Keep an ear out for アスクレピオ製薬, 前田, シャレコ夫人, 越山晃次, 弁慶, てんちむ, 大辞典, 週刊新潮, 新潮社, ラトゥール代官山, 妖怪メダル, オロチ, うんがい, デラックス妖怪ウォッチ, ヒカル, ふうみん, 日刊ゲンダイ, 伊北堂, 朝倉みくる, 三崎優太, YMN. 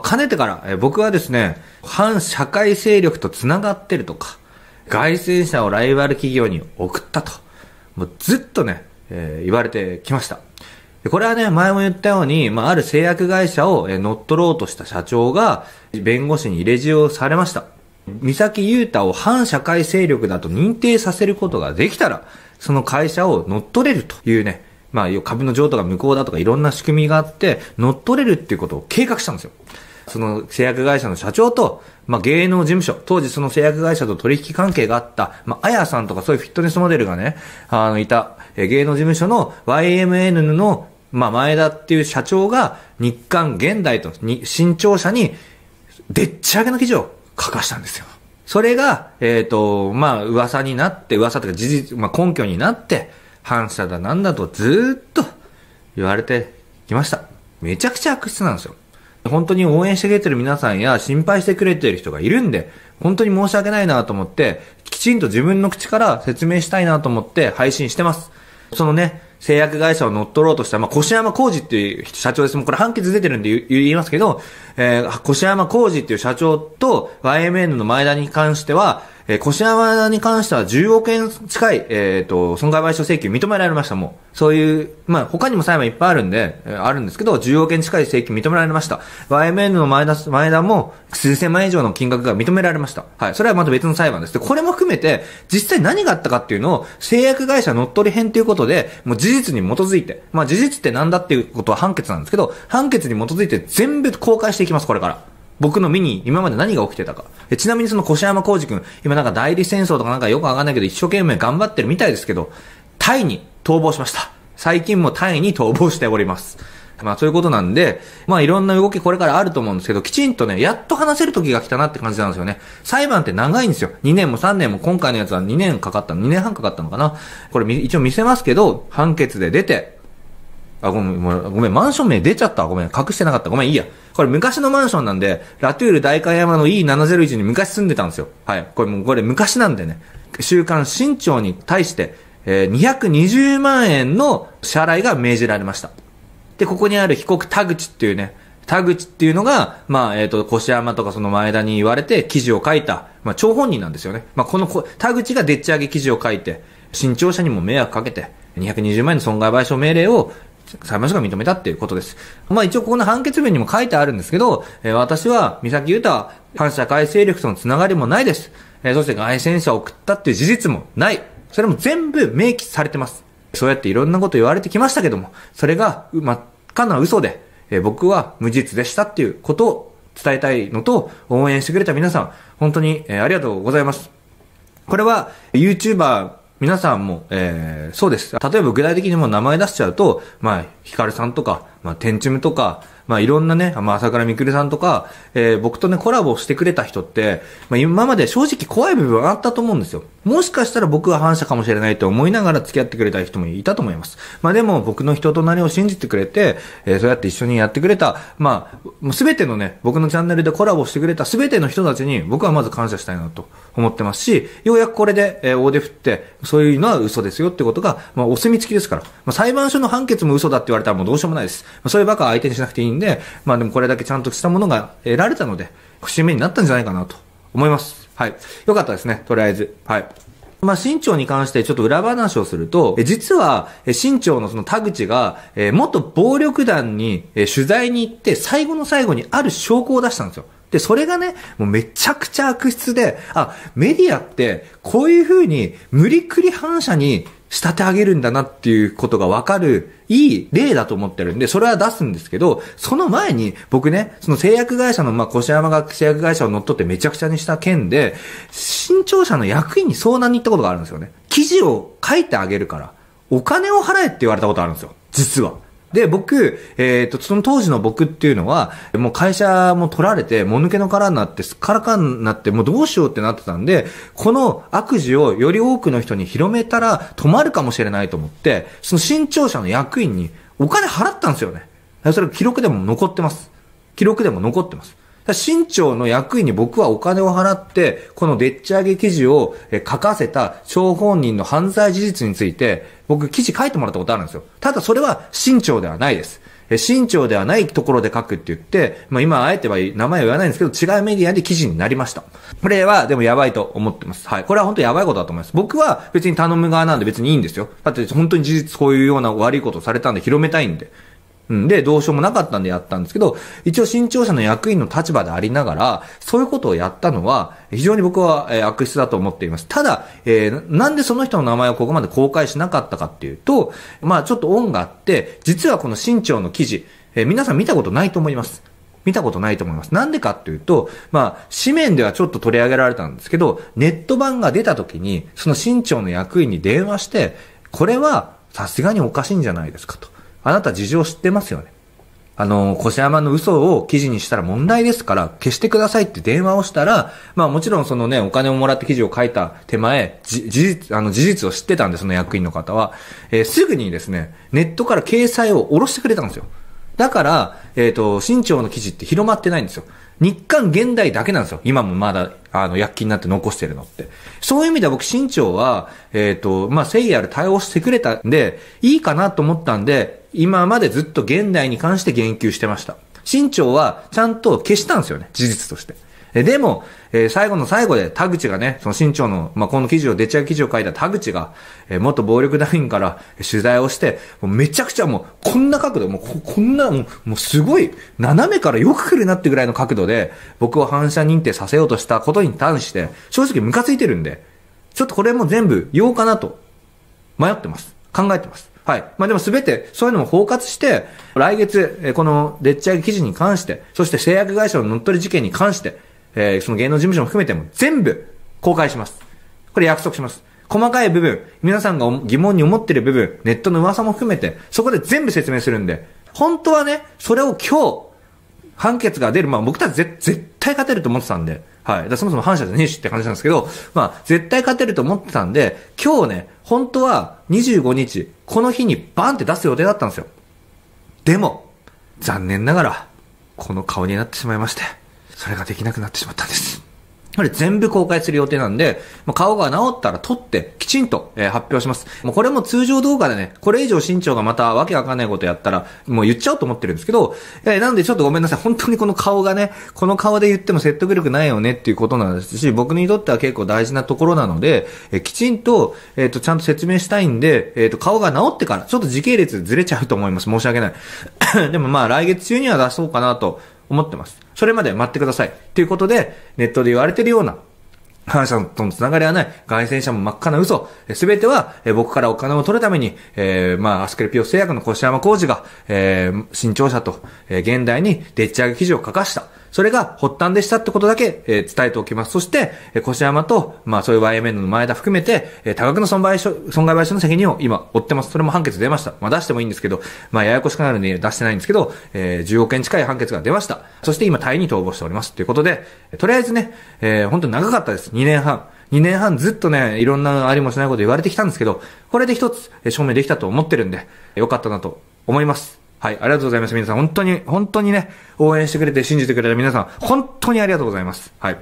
かねてから僕はですね、反社会勢力とつながってるとか、外旋者をライバル企業に送ったと、もうずっとね、言われてきました。これはね、前も言ったように、ある製薬会社を乗っ取ろうとした社長が、弁護士に入れ知をされました。三崎雄太を反社会勢力だと認定させることができたら、その会社を乗っ取れるというね、株の譲渡が無効だとかいろんな仕組みがあって、乗っ取れるっていうことを計画したんですよ。その製薬会社の社長と、芸能事務所、当時その製薬会社と取引関係があった、あやさんとかそういうフィットネスモデルがね、いた、芸能事務所の YMN の前田っていう社長が、日刊現代と新潮社に、でっち上げの記事を書かしたんですよ。それが、噂になって、噂とか事実、根拠になって、反社だなんだとずっと言われてきました。めちゃくちゃ悪質なんですよ。本当に応援してくれてる皆さんや心配してくれてる人がいるんで、本当に申し訳ないなと思って、きちんと自分の口から説明したいなと思って配信してます。そのね、製薬会社を乗っ取ろうとした、越山浩二っていう社長です。もうこれ判決出てるんで言いますけど、越山浩二っていう社長と YMN の前田に関しては、越山に関しては10億円近い、損害賠償請求認められました、もう。そういう、他にも裁判いっぱいあるんで、あるんですけど、10億円近い請求認められました。YMN の前田も数千万以上の金額が認められました。はい。それはまた別の裁判です。で、これも含めて、実際何があったかっていうのを、製薬会社乗っ取り編ということで、もう事実に基づいて、事実ってなんだっていうことは判決なんですけど、判決に基づいて全部公開していきます、これから。僕の身に今まで何が起きてたか。ちなみにその越山浩二君、今代理戦争とかよくわかんないけど一生懸命頑張ってるみたいですけど、タイに逃亡しました。最近もタイに逃亡しております。そういうことなんで、いろんな動きこれからあると思うんですけど、きちんとね、やっと話せる時が来たなって感じなんですよね。裁判って長いんですよ。2年も3年も、今回のやつは2年半かかったのかな。これ一応見せますけど、判決で出て、ごめん、マンション名出ちゃった。隠してなかった。いいや。これ昔のマンションなんで、ラトゥール代官山の E701 に昔住んでたんですよ。はい。これ昔なんでね。週刊新潮に対して、220万円の支払いが命じられました。で、ここにある被告田口っていうね、田口っていうのが、越山とかその前田に言われて記事を書いた、張本人なんですよね。田口がでっち上げ記事を書いて、新潮社にも迷惑かけて、220万円の損害賠償命令を裁判所が認めたっていうことです。一応ここの判決文にも書いてあるんですけど、私は三崎雄太は反社会勢力とのつながりもないです。そして外旋者を送ったっていう事実もない。それも全部明記されてます。そうやっていろんなこと言われてきましたけども、それが真っ赤な嘘で、僕は無実でしたっていうことを伝えたいのと、応援してくれた皆さん、本当にありがとうございます。これは YouTuber皆さんも、そうです。例えば具体的にもう名前出しちゃうと、ヒカルさんとか、テンチムとか、いろんなね、朝倉みくるさんとか、僕とね、コラボしてくれた人って、今まで正直怖い部分があったと思うんですよ。もしかしたら僕は反社かもしれないと思いながら付き合ってくれた人もいたと思います。でも僕の人となりを信じてくれて、そうやって一緒にやってくれた、すべてのね、僕のチャンネルでコラボしてくれたすべての人たちに僕はまず感謝したいなと思ってますし、ようやくこれで、大手振って、そういうのは嘘ですよってことが、お墨付きですから。裁判所の判決も嘘だって言われたらもうどうしようもないです。そういうバカは相手にしなくていいんで、でもこれだけちゃんとしたものが得られたので、節目になったんじゃないかなと思います。はい。よかったですね、とりあえず。はい。新潮に関してちょっと裏話をすると、実は、新潮のその田口が、元暴力団に取材に行って、最後の最後にある証拠を出したんですよ。で、それがね、もうめちゃくちゃ悪質で、メディアって、こういう風に無理くり反社に仕立て上げるんだなっていうことがわかる、いい例だと思ってるんで、それは出すんですけど、その前に、僕ね、その製薬会社の、越山が製薬会社を乗っ取ってめちゃくちゃにした件で、新潮社の役員に相談に行ったことがあるんですよね。記事を書いてあげるから、お金を払えって言われたことあるんですよ。実は。で、僕、その当時の僕っていうのは、もう会社も取られて、もぬけの殻になって、すっからかんなって、もうどうしようってなってたんで、この悪事をより多くの人に広めたら止まるかもしれないと思って、その新潮社の役員にお金払ったんですよね。それ記録でも残ってます。記録でも残ってます。新潮の役員に僕はお金を払って、このでっち上げ記事を書かせた張本人の犯罪事実について、僕記事書いてもらったことあるんですよ。ただそれは新潮ではないです。新潮ではないところで書くって言って、まあ今あえては名前を言わないんですけど、違うメディアで記事になりました。これはでもやばいと思ってます。はい。これは本当にやばいことだと思います。僕は別に頼む側なんで別にいいんですよ。だって本当に事実こういうような悪いことをされたんで広めたいんで。うんで、どうしようもなかったんでやったんですけど、一応新潮社の役員の立場でありながら、そういうことをやったのは、非常に僕は悪質だと思っています。ただ、なんでその人の名前をここまで公開しなかったかっていうと、まあちょっと恩があって、実はこの新潮の記事、皆さん見たことないと思います。見たことないと思います。なんでかっていうと、まあ、紙面ではちょっと取り上げられたんですけど、ネット版が出た時に、その新潮の役員に電話して、これはさすがにおかしいんじゃないですかと。あなた事情知ってますよね。越山の嘘を記事にしたら問題ですから、消してくださいって電話をしたら、まあもちろんそのね、お金をもらって記事を書いた手前、事実を知ってたんで、その役員の方は。すぐにですね、ネットから掲載を下ろしてくれたんですよ。だから、新潮の記事って広まってないんですよ。日刊現代だけなんですよ。今もまだ、躍起になって残してるのって。そういう意味では僕、新潮は、まあ、誠意ある対応してくれたんで、いいかなと思ったんで、今までずっと現代に関して言及してました。新潮はちゃんと消したんですよね、事実として。でも、最後の最後で田口がね、その新潮の、まあ、この記事を、出ちゃう記事を書いた田口が、元暴力団員から取材をして、もうめちゃくちゃもう、こんな角度、もうこんな、もうすごい、斜めからよく来るなってぐらいの角度で、僕を反射認定させようとしたことに対して、正直ムカついてるんで、ちょっとこれも全部言おうかなと、迷ってます。考えてます。はい。まあ、でもすべて、そういうのも包括して、来月、この、でっち上げ記事に関して、そして製薬会社の乗っ取り事件に関して、その芸能事務所も含めても全部公開します。これ約束します。細かい部分、皆さんが疑問に思ってる部分、ネットの噂も含めて、そこで全部説明するんで、本当はね、それを今日、判決が出る、まあ、僕たち絶対勝てると思ってたんで、はい。だそもそも反社じゃねえしって話なんですけど、まあ、絶対勝てると思ってたんで、今日ね、本当は25日、この日にバンって出す予定だったんですよ。でも、残念ながら、この顔になってしまいまして、それができなくなってしまったんです。これ全部公開する予定なんで、顔が治ったら撮って、きちんと発表します。もうこれも通常動画でね、これ以上新潮がまたわけわかんないことやったら、もう言っちゃおうと思ってるんですけど、なんでちょっとごめんなさい。本当にこの顔がね、この顔で言っても説得力ないよねっていうことなんですし、僕にとっては結構大事なところなので、きちんと、ちゃんと説明したいんで、顔が治ってから、ちょっと時系列ずれちゃうと思います。申し訳ない。でもまあ来月中には出そうかなと思ってます。それまで待ってください。ということで、ネットで言われてるような、反社とのつながりはない、外線者も真っ赤な嘘、すべては、僕からお金を取るために、まあ、アスクレピオ製薬の越山浩二が、新潮社と、現代にでっち上げ記事を書かした。それが発端でしたってことだけ、伝えておきます。そして、越山と、まあ、そういう YMN の前田含めて、多額の損害賠償の責任を今、負ってます。それも判決出ました。まあ、出してもいいんですけど、まあ、ややこしくなるんで出してないんですけど、10億円近い判決が出ました。そして今、タイに逃亡しております。ということで、とりあえずね、本当に長かったです。2年半ずっとね、いろんなありもしないこと言われてきたんですけど、これで一つ、証明できたと思ってるんで、よかったなと思います。はい、ありがとうございます。皆さん、本当にね、応援してくれて、信じてくれた皆さん、本当にありがとうございます。はい。